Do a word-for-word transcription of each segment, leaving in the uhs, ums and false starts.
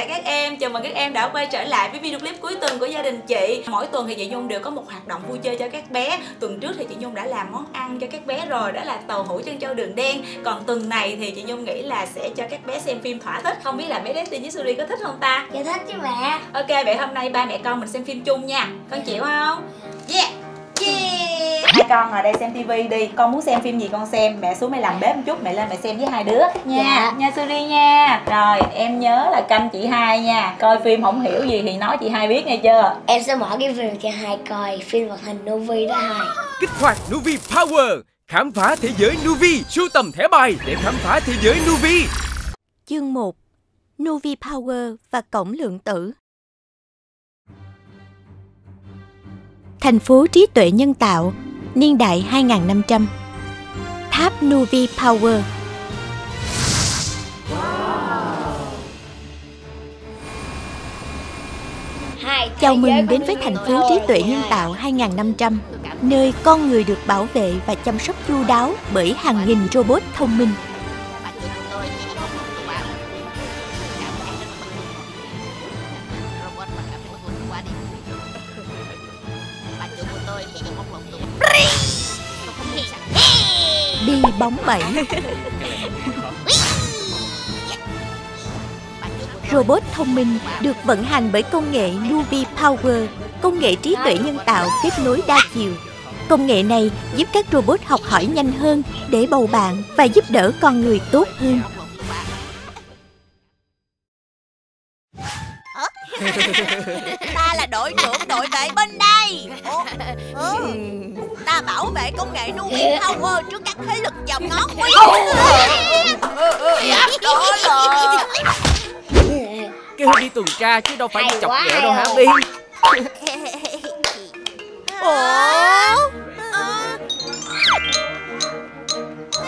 cả các em, chào mừng các em đã quay trở lại với video clip cuối tuần của gia đình chị. Mỗi tuần thì chị Nhung đều có một hoạt động vui chơi cho các bé. Tuần trước thì chị Nhung đã làm món ăn cho các bé rồi, đó là tàu hũ chân trâu đường đen. Còn tuần này thì chị Nhung nghĩ là sẽ cho các bé xem phim thỏa thích. Không biết là bé Destyn với Suri có thích không ta? Dạ thích chứ mẹ. Ok, vậy hôm nay ba mẹ con mình xem phim chung nha. Con chịu không? Yeah! Yeah. Hai con ở đây xem tivi đi. Con muốn xem phim gì con xem. Mẹ xuống mẹ làm bếp một chút. Mẹ lên mẹ xem với hai đứa nha. Dạ. Nha Suri nha. Rồi em nhớ là canh chị hai nha. Coi phim không hiểu gì thì nói chị hai biết nghe chưa. Em sẽ mở cái video cho hai coi. Phim hoạt hình Nuvi đó hai. Kích hoạt Nuvi Power. Khám phá thế giới Nuvi. Sưu tầm thẻ bài để khám phá thế giới Nuvi. Chương một. Nuvi Power và cổng lượng tử. Thành phố trí tuệ nhân tạo, niên đại hai nghìn năm trăm. Tháp Nuvi Power. Chào mừng đến với thành phố trí tuệ nhân tạo hai nghìn năm trăm, nơi con người được bảo vệ và chăm sóc chu đáo bởi hàng nghìn robot thông minh. Đi bóng bẫy. Robot thông minh được vận hành bởi công nghệ Nuvi Power, công nghệ trí tuệ nhân tạo kết nối đa chiều. Công nghệ này giúp các robot học hỏi nhanh hơn để bầu bạn và giúp đỡ con người tốt hơn. Ta là đội trưởng đội vệ binh đây. Ủa? Ủa? Ta bảo vệ công nghệ Nuvi Power trước các thế lực dòng ngó nguy. Đó là kêu đi tuần tra chứ đâu phải đi chọc ghẹo đâu hả Bi? Ủa?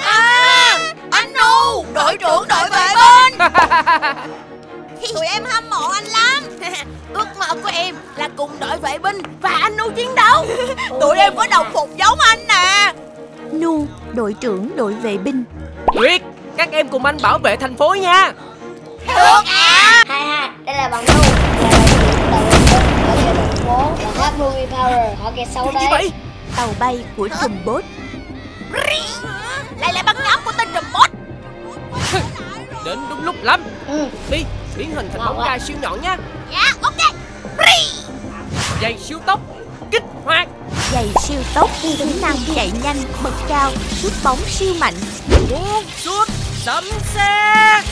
À, anh Nu, đội trưởng đội vệ binh. Tụi em hâm mộ anh lắm. Ước mơ của em là cùng đội vệ binh và anh Nu chiến đấu. Tụi em có đồng phục giống anh nè. Nu, đội trưởng đội vệ binh. Quyết, các em cùng anh bảo vệ thành phố nha. Được ạ. Hai hai, đây là bạn Nu. Tháp Nuvi Power, họ kẹt sâu đấy. Tàu bay của Trùm Bot. Đây là băng nhóm của tên Trùm Bot. Đến đúng lúc lắm. Đi, biến hình thành bóng ca siêu nhọn nha. Dạ, ok. Giày siêu tốc, kích hoạt. Giày siêu tốc, tính năng chạy nhanh, bật cao, sút bóng siêu mạnh. Buông, sút, sấm sét.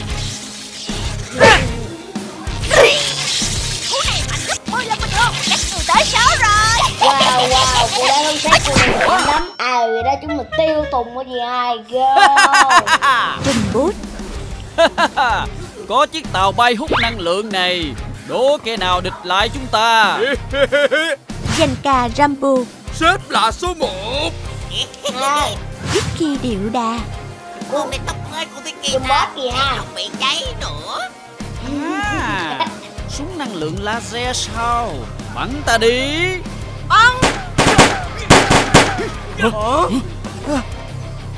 Cú này mạnh gấp mười lần bình thường, chắc người tới số rồi. Wow, wow, cô đã không sát cô này mạnh lắm. Ai vậy đó chúng mình tiêu tùng cái gì ai ghê. Trùm Bot. Có chiếc tàu bay hút năng lượng này, đố kẻ nào địch lại chúng ta. Danh ca Rambo. Sếp là số một. Vicky điệu đà. Cô này tóc mới của Vicky kì ta, không bị cháy nữa. À, súng năng lượng laser sao? Bắn ta đi. Bắn.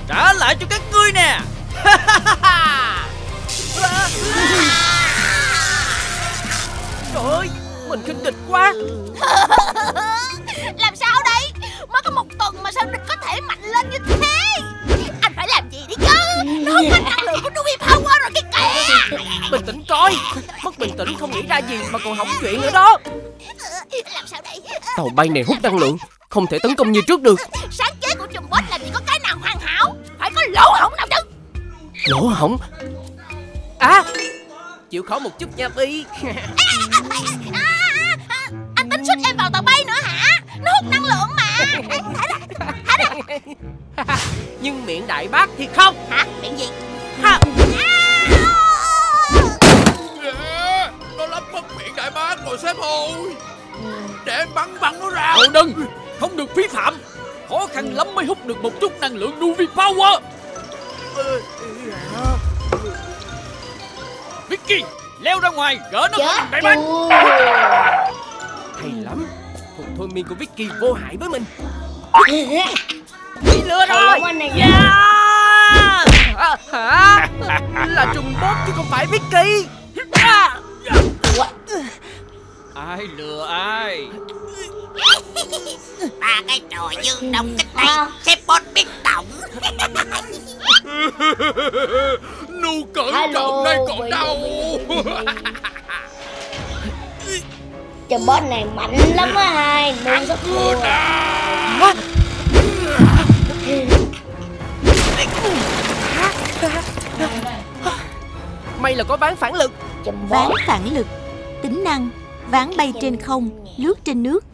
Trả lại cho các ngươi nè. Trời ơi, mình khinh địch quá. Làm sao đây? Mới có một tuần mà sao địch có thể mạnh lên như thế? Anh phải làm gì đi chứ? Nó không hết năng lượng của Nuvi Power rồi cái kìa. Bình tĩnh coi. Mất bình tĩnh không nghĩ ra gì mà còn hỏng chuyện nữa đó. Làm sao đây? Tàu bay này hút năng lượng, không thể tấn công như trước được. Sáng chế của Trùm Bot làm gì có cái nào hoàn hảo. Phải có lỗ hổng nào chứ. Lỗ hổng? À, chịu khó một chút nha Bi. à, à, à, à, à, à, Anh tính xích em vào tàu bay nữa hả? Nó hút năng lượng mà. Thả ra, thả ra. Nhưng miệng đại bác thì không. Hả? Miệng gì? Không. À, nó lắp mất miệng đại bác rồi sếp ơi. Để em bắn bắn nó ra. Cậu đừng, không được phí phạm. Khó khăn lắm mới hút được một chút năng lượng Nuvi Power. Vicky, leo ra ngoài, gỡ nó khỏi đại bác. Hay lắm, thuật thôi miên của Vicky vô hại với mình. Bị lừa rồi. Yeah. À, hả? Là Trùm Bot chứ không phải Vicky. À. quá. Ai lừa ai? Ba cái trò dương đông kích này xếp bot biết tổng. Nu cẩn trọng đây còn đâu. Trùm Bot này mạnh lắm á, hai Nu rất thua. May là có ván phản lực. Ván phản lực, tính năng ván bay trên không, lướt trên nước,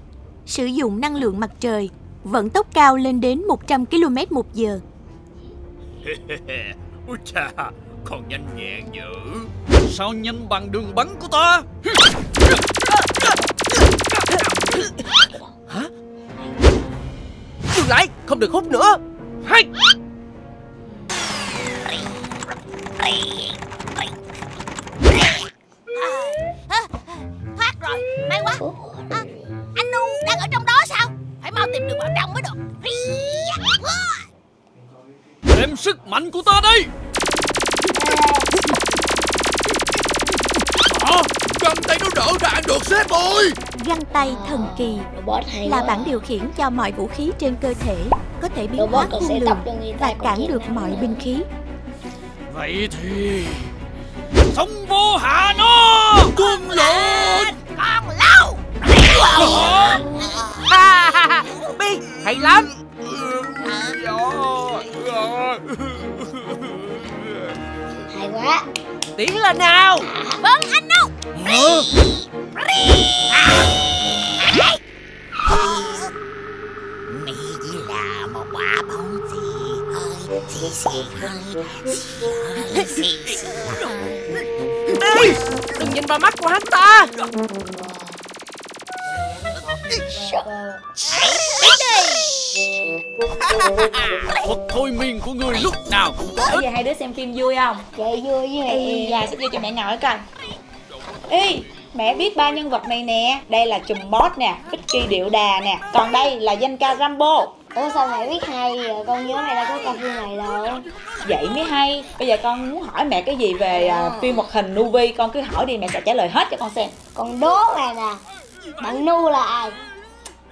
sử dụng năng lượng mặt trời, vận tốc cao lên đến một trăm ki lô mét một giờ. Úi chà, còn nhanh nhẹn dữ. Sao nhanh bằng đường bắn của ta? Hả? Dừng lại, không được hút nữa. Hay. À, thoát rồi, may quá. À, anh Nu đang ở trong đó sao? Phải mau tìm đường vào trong mới được. Đem sức mạnh của ta đây. À, găng tay nó đỡ đạn được sếp ơi. Găng tay thần kỳ là bảng điều khiển cho mọi vũ khí trên cơ thể, có thể biến hóa khung lường và cản được mọi binh khí. Vậy thì sống vô hạ nó. Quân lệnh còn lâu. Bi hay lắm. Hay quá. Tiến lên nào. Vâng anh Nu. Mỹ chỉ là một quả bóng gì xì xì hơi, xì xì xì hơi. Ê, đừng nhìn vào mắt của hắn ta. Thuật thôi miên của người lúc nào cũng có. Bây giờ hai đứa xem phim vui không? Chơi vui với mẹ. Dạ, sắp vô cho mẹ ngồi coi. Ê, mẹ biết ba nhân vật này nè. Đây là Trùm Bot nè, Vicky điệu đà nè. Còn đây là danh ca Rambo. Ủa sao mẹ biết hay? Con nhớ mẹ đã có coi phim này rồi. Vậy mới hay. Bây giờ con muốn hỏi mẹ cái gì về à. Phim hoạt hình Nuvi, con cứ hỏi đi, mẹ sẽ trả lời hết cho con xem. Con đố này nè, bạn Nu là ai?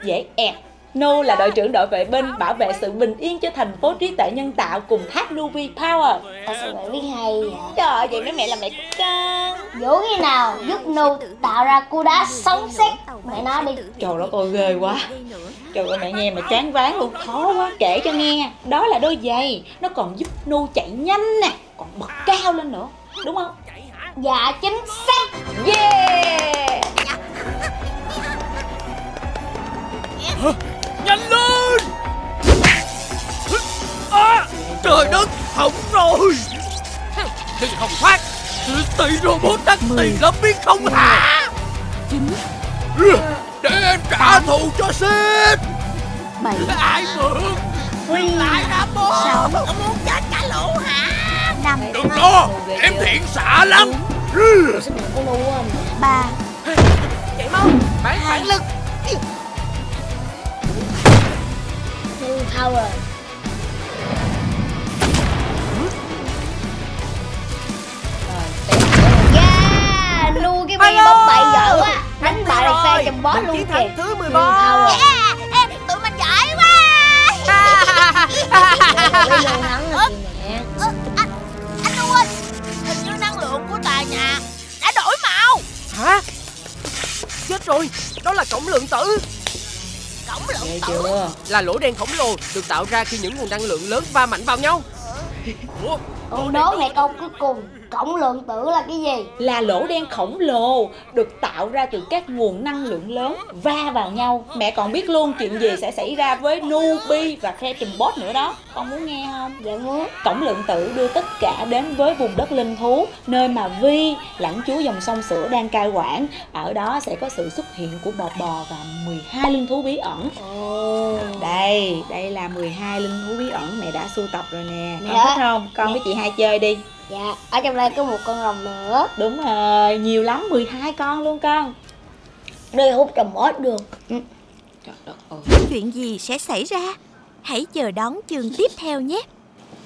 Dễ ẹt. Nu là đội trưởng đội vệ binh bảo vệ sự bình yên cho thành phố trí tuệ nhân tạo cùng tháp Nuvi Power. Ủa sao mẹ biết hay vậy? Trời ơi, vậy mấy mẹ làm mẹ con. Dỗ như nào giúp Nu tạo ra cú đá sóng sét. Mẹ nói đi. Trời ơi ôi ghê quá. Trời ơi mẹ nghe mà chán ván luôn. Khó quá, kể cho nghe. Đó là đôi giày. Nó còn giúp Nu chạy nhanh nè, còn bật cao lên nữa, đúng không? Dạ chính xác. Yeah. Hả? Nhanh lên. À, trời đất, hỏng rồi. Đừng hòng thoát. Tỷ robot đắt tiền lắm biết không hả? Chính. Để em trả thù cho sếp. Mày ai mượn? Quay lại đã bố. Ông muốn chết cả lũ hả? Năm. Đừng lo, em thiện xạ lắm. Ba. Chạy mau, phải phản lực. Nu Power. Yeah, Nu cái bi bóng bậy giỏi quá. Đánh bại được phe Trùm Bot luôn kìa. Thứ mười ba. Yeah, em, tụi mình giỏi quá. Anh Nu ơi, hình như năng lượng của tòa nhà đã đổi màu. Hả? Chết rồi, đó là cổng lượng tử. Cổng lượng tử là lỗ đen khổng lồ được tạo ra khi những nguồn năng lượng lớn va mạnh vào nhau. Ủa? Con đố mẹ câu cuối cùng, cổng lượng tử là cái gì? Là lỗ đen khổng lồ được tạo ra từ các nguồn năng lượng lớn va vào nhau. Mẹ còn biết luôn chuyện gì sẽ xảy ra với Nubi và phe Trùm Bot nữa đó. Con muốn nghe không? Dạ muốn. Cổng lượng tử đưa tất cả đến với vùng đất linh thú, nơi mà Vi, lãnh chúa dòng sông sữa đang cai quản. Ở đó sẽ có sự xuất hiện của bò bò và mười hai linh thú bí ẩn. Ồ. Đây, đây là mười hai linh thú bí ẩn mẹ đã sưu tập rồi nè. Con thích không? Con với chị hai chơi đi. Dạ, ở trong đây có một con rồng nữa. Đúng rồi, nhiều lắm, mười hai con luôn con. Đây hút Trùm Bot được. Trời đất ơi. Chuyện gì sẽ xảy ra? Hãy chờ đón chương tiếp theo nhé.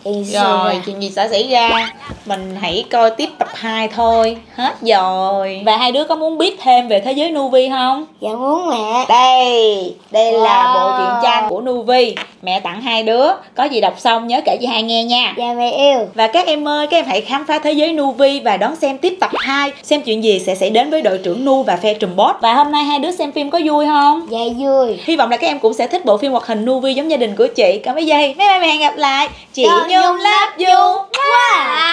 Rồi chuyện gì sẽ xảy ra mình hãy coi tiếp tập hai thôi. Hết rồi. Và hai đứa có muốn biết thêm về thế giới Nuvi không? Dạ muốn mẹ. Đây, đây wow. là bộ truyện tranh của Nuvi. Mẹ tặng hai đứa. Có gì đọc xong nhớ kể chị hai nghe nha. Dạ mẹ yêu. Và các em ơi, các em hãy khám phá thế giới Nuvi và đón xem tiếp tập hai. Xem chuyện gì sẽ xảy đến với đội trưởng Nu và phe Trùm Bot. Và hôm nay hai đứa xem phim có vui không? Dạ vui. Hy vọng là các em cũng sẽ thích bộ phim hoạt hình Nuvi giống gia đình của chị. Còn bây giờ thì mấy em hẹn gặp lại. Chị Nhung love you. Wow.